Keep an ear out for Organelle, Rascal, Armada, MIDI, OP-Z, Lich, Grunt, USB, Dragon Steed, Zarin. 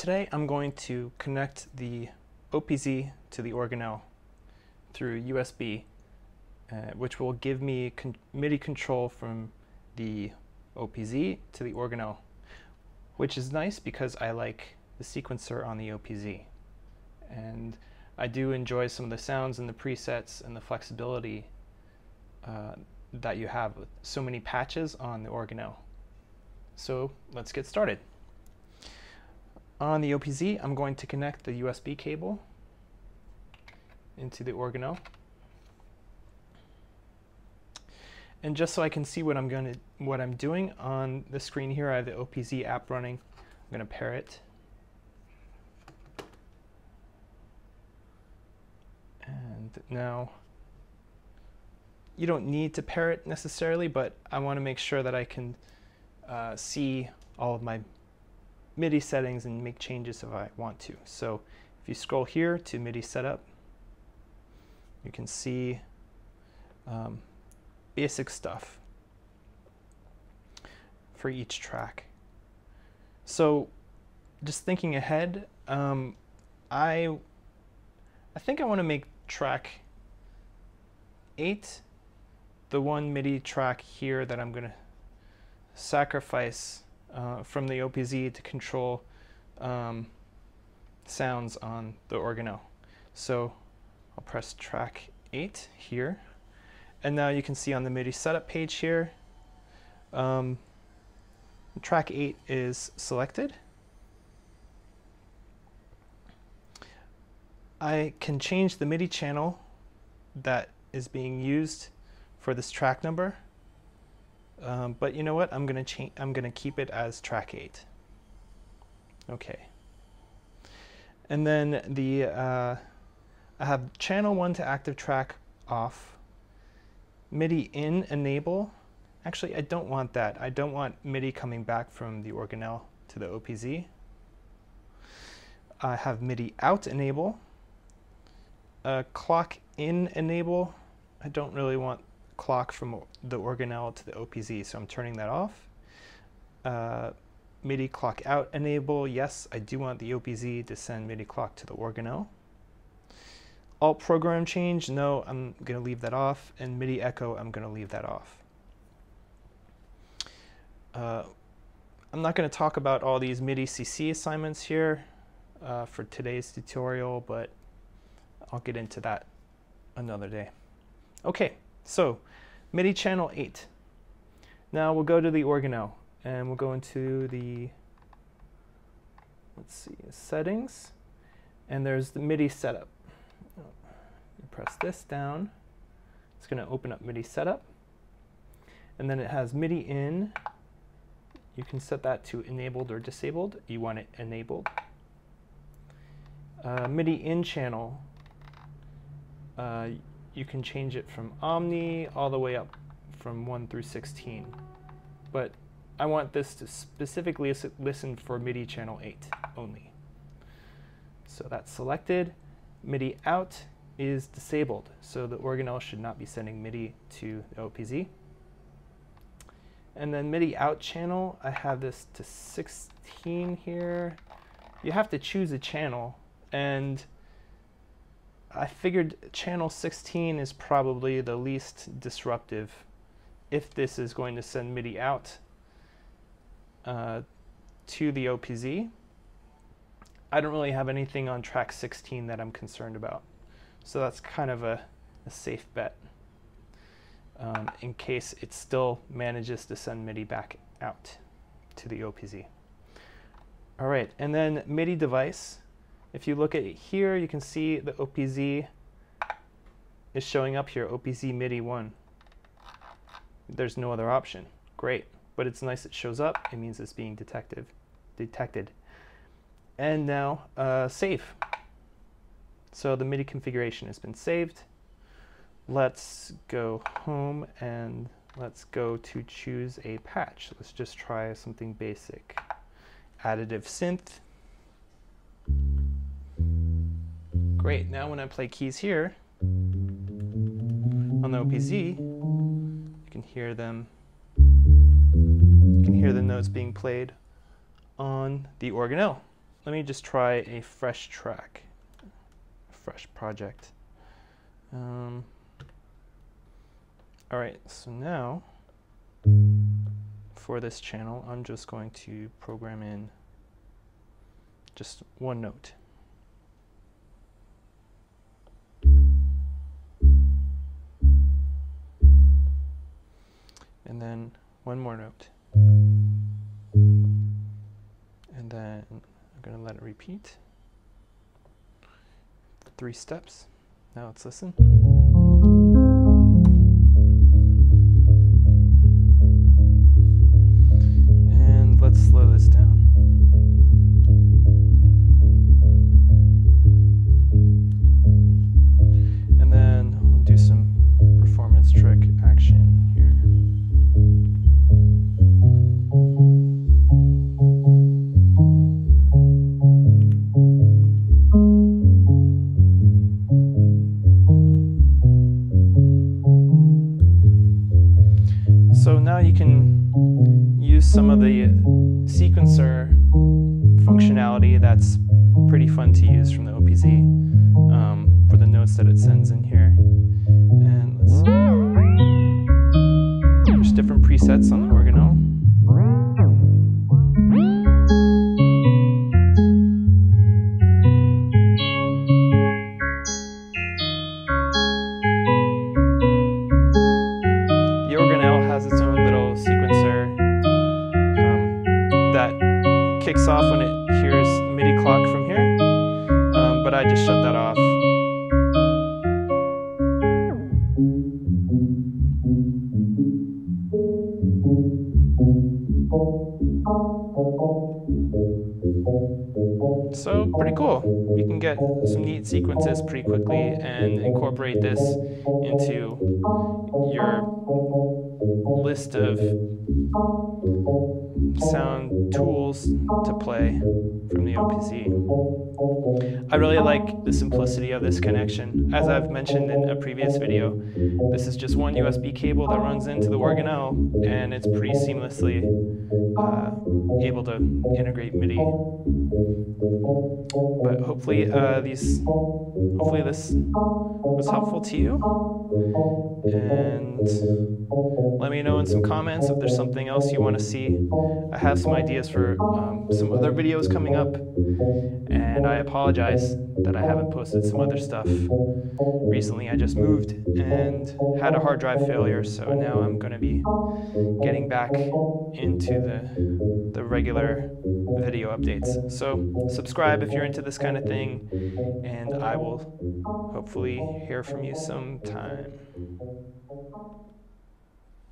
Today I'm going to connect the OP-Z to the Organelle through USB, which will give me MIDI control from the OP-Z to the Organelle, which is nice because I like the sequencer on the OP-Z. And I do enjoy some of the sounds and the presets and the flexibility that you have with so many patches on the Organelle. So let's get started. On the OP-Z, I'm going to connect the USB cable into the Organelle. And just so I can see what I'm doing on the screen here, I have the OP-Z app running. I'm going to pair it. And now, you don't need to pair it necessarily, but I want to make sure that I can see all of my MIDI settings and make changes if I want to. So if you scroll here to MIDI setup, you can see basic stuff for each track. So just thinking ahead, I think I want to make track 8 the one MIDI track here that I'm going to sacrifice from the OP-Z to control sounds on the Organelle. So I'll press track 8 here, and now you can see on the MIDI setup page here, track 8 is selected. I can change the MIDI channel that is being used for this track number. But you know what? I'm gonna keep it as track 8. Okay. And then the I have channel 1 to active track off, MIDI in enable. Actually, I don't want that. I don't want MIDI coming back from the Organelle to the OP-Z. I have MIDI out enable, clock in enable. I don't really want clock from the Organelle to the OP-Z, so I'm turning that off. MIDI clock out enable, yes, I do want the OP-Z to send MIDI clock to the Organelle. Alt program change, no, I'm going to leave that off, and MIDI echo, I'm going to leave that off. I'm not going to talk about all these MIDI CC assignments here for today's tutorial, but I'll get into that another day. Okay. So, MIDI channel 8. Now we'll go to the Organelle, and we'll go into the, let's see, settings, and there's the MIDI setup. You press this down, it's going to open up MIDI setup, and then it has MIDI in. You can set that to enabled or disabled. You want it enabled. MIDI in channel. You can change it from Omni all the way up from 1 through 16. But I want this to specifically listen for MIDI channel 8 only. So that's selected. MIDI out is disabled, so the Organelle should not be sending MIDI to the OP-Z. And then MIDI out channel, I have this to 16 here. You have to choose a channel, and I figured channel 16 is probably the least disruptive if this is going to send MIDI out to the OP-Z. I don't really have anything on track 16 that I'm concerned about, so that's kind of a safe bet in case it still manages to send MIDI back out to the OP-Z. All right, and then MIDI device. If you look at it here, you can see the OP-Z is showing up here, OP-Z MIDI 1. There's no other option. Great. But it's nice it shows up. It means it's being detected. And now save. So the MIDI configuration has been saved. Let's go home and let's go to choose a patch. Let's just try something basic. Additive synth. Great, now when I play keys here on the OP-Z, you can hear them. You can hear the notes being played on the Organelle. Let me just try a fresh track, a fresh project. All right, so now for this channel, I'm just going to program in just one note. And then one more note. And then I'm going to let it repeat. 3 steps. Now let's listen. And let's slow this down. And then we'll do some performance trick action here. So now you can use some of the sequencer functionality that's pretty fun to use from the OP-Z for the notes that it sends in here. And there's different presets on the Organelle. Kicks off when it hears MIDI clock from here, but I just shut that off. So pretty cool. You can get some neat sequences pretty quickly and incorporate this into your list of sound tools to play from the OP-Z. I really like the simplicity of this connection. As I've mentioned in a previous video, this is just one USB cable that runs into the Organelle, and it's pretty seamlessly able to integrate MIDI. But hopefully this was helpful to you, and let me know in some comments if there's something else you want to see. I have some ideas for some other videos coming up, and I apologize that I haven't posted some other stuff recently. I just moved and had a hard drive failure, so now I'm going to be getting back into the regular video updates. So subscribe if you're into this kind of thing, and I will hopefully hear from you sometime.